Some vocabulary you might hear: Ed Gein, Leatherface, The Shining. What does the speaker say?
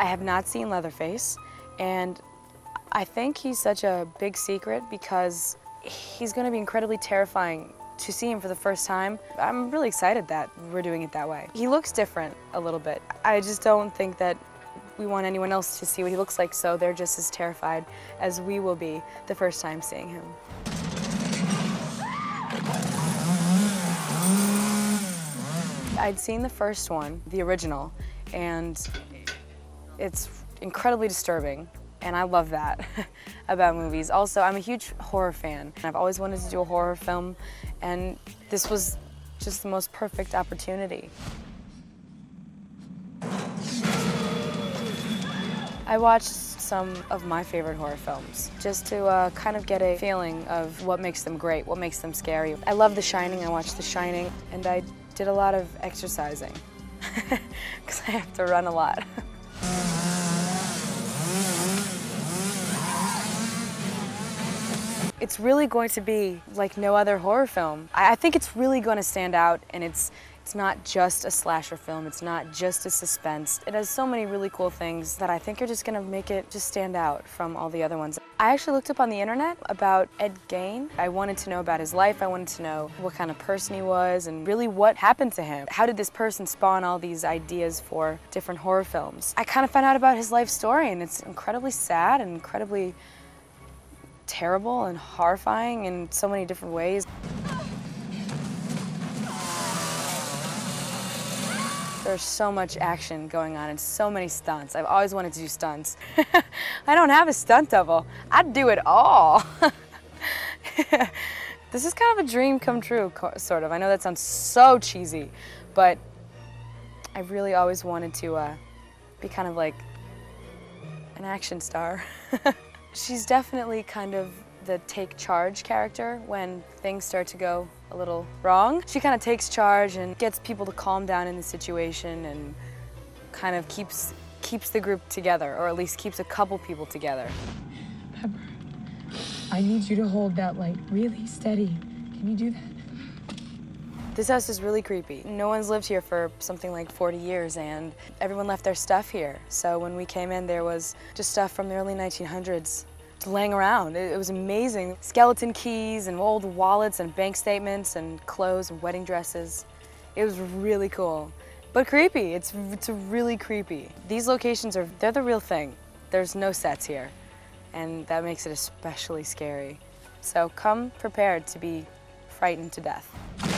I have not seen Leatherface, and I think he's such a big secret because he's going to be incredibly terrifying to see him for the first time. I'm really excited that we're doing it that way. He looks different a little bit. I just don't think that we want anyone else to see what he looks like, so they're just as terrified as we will be the first time seeing him. I'd seen the first one, the original, and it's incredibly disturbing, and I love that about movies. Also, I'm a huge horror fan. I've always wanted to do a horror film, and this was just the most perfect opportunity. I watched some of my favorite horror films just to kind of get a feeling of what makes them great, what makes them scary. I love The Shining. I watched The Shining, and I did a lot of exercising because I have to run a lot. It's really going to be like no other horror film. I think it's really going to stand out, and it's not just a slasher film, it's not just a suspense. It has so many really cool things that I think are just going to make it just stand out from all the other ones. I actually looked up on the internet about Ed Gein. I wanted to know about his life, I wanted to know what kind of person he was and really what happened to him. How did this person spawn all these ideas for different horror films? I kind of found out about his life story, and it's incredibly sad and incredibly terrible and horrifying in so many different ways. There's so much action going on and so many stunts. I've always wanted to do stunts. I don't have a stunt double. I'd do it all. This is kind of a dream come true, sort of. I know that sounds so cheesy, but I really always wanted to be kind of like an action star. She's definitely kind of the take charge character. When things start to go a little wrong, she kind of takes charge and gets people to calm down in the situation, and kind of keeps the group together, or at least keeps a couple people together. Pepper, I need you to hold that light really steady. Can you do that? This house is really creepy. No one's lived here for something like 40 years, and everyone left their stuff here. So when we came in, there was just stuff from the early 1900s. Laying around. It was amazing. Skeleton keys and old wallets and bank statements and clothes and wedding dresses. It was really cool, but creepy. It's really creepy. These locations are, they're the real thing. There's no sets here, and that makes it especially scary. So come prepared to be frightened to death.